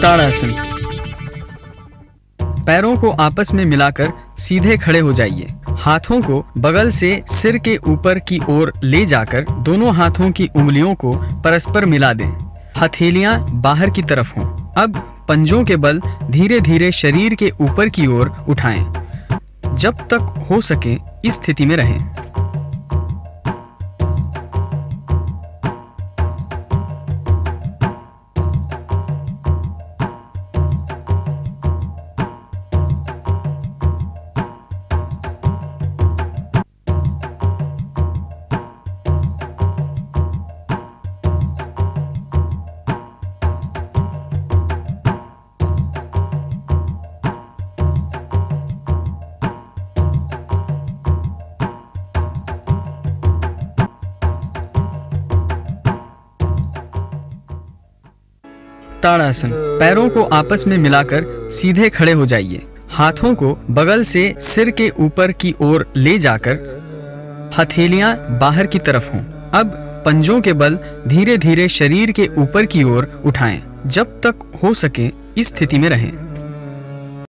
ताड़ासन। पैरों को आपस में मिलाकर सीधे खड़े हो जाइए। हाथों को बगल से सिर के ऊपर की ओर ले जाकर दोनों हाथों की उंगलियों को परस्पर मिला दें। हथेलियां बाहर की तरफ हों। अब पंजों के बल धीरे धीरे शरीर के ऊपर की ओर उठाएं। जब तक हो सके इस स्थिति में रहें। ताड़ासन। पैरों को आपस में मिलाकर सीधे खड़े हो जाइए। हाथों को बगल से सिर के ऊपर की ओर ले जाकर हथेलियां बाहर की तरफ हों। अब पंजों के बल धीरे धीरे शरीर के ऊपर की ओर उठाएं। जब तक हो सके इस स्थिति में रहें।